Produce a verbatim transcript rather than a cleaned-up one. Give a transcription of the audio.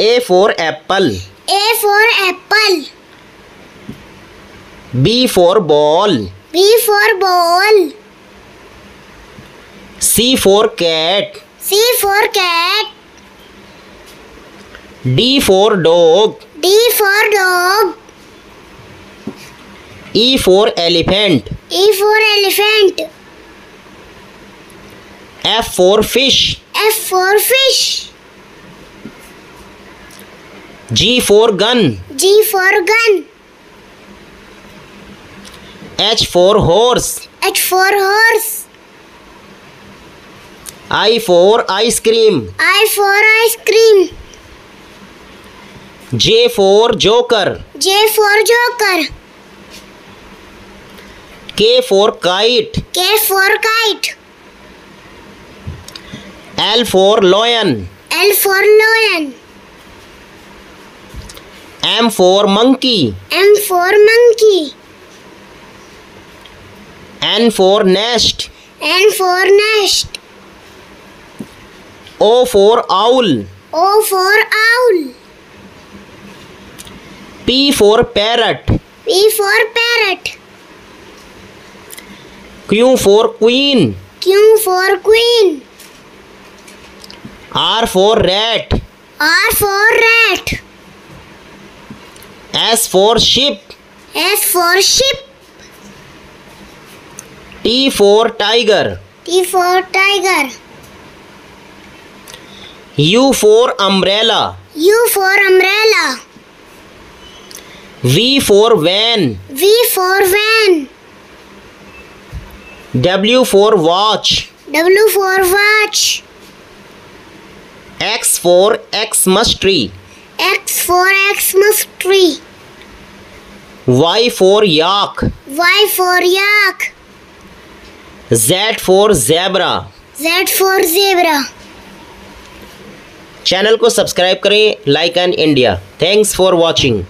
A for apple. A for apple. B for ball. B for ball. C for cat. C for cat. D for dog. D for dog. E for elephant. E for elephant. F for fish. F for fish. G for gun. G for gun. H for horse. H for horse. I for ice cream. I for ice cream. J for joker. J for joker. K for kite. K for kite. L for lion. L for lion. M for monkey. M for monkey. N for nest. N for nest. O for owl. O for owl. P for parrot. P for parrot. Q for queen. Q for queen. R for rat. R for rat. S for ship. S for ship. T for tiger. T for tiger. U for umbrella. U for umbrella. V for van. V for van. W for watch. W for watch. X for Xmas tree. X for Xmas tree. Y for yak. Y for yak. Z for zebra. Z for zebra. Channel को subscribe करें. Like and India. Thanks for watching.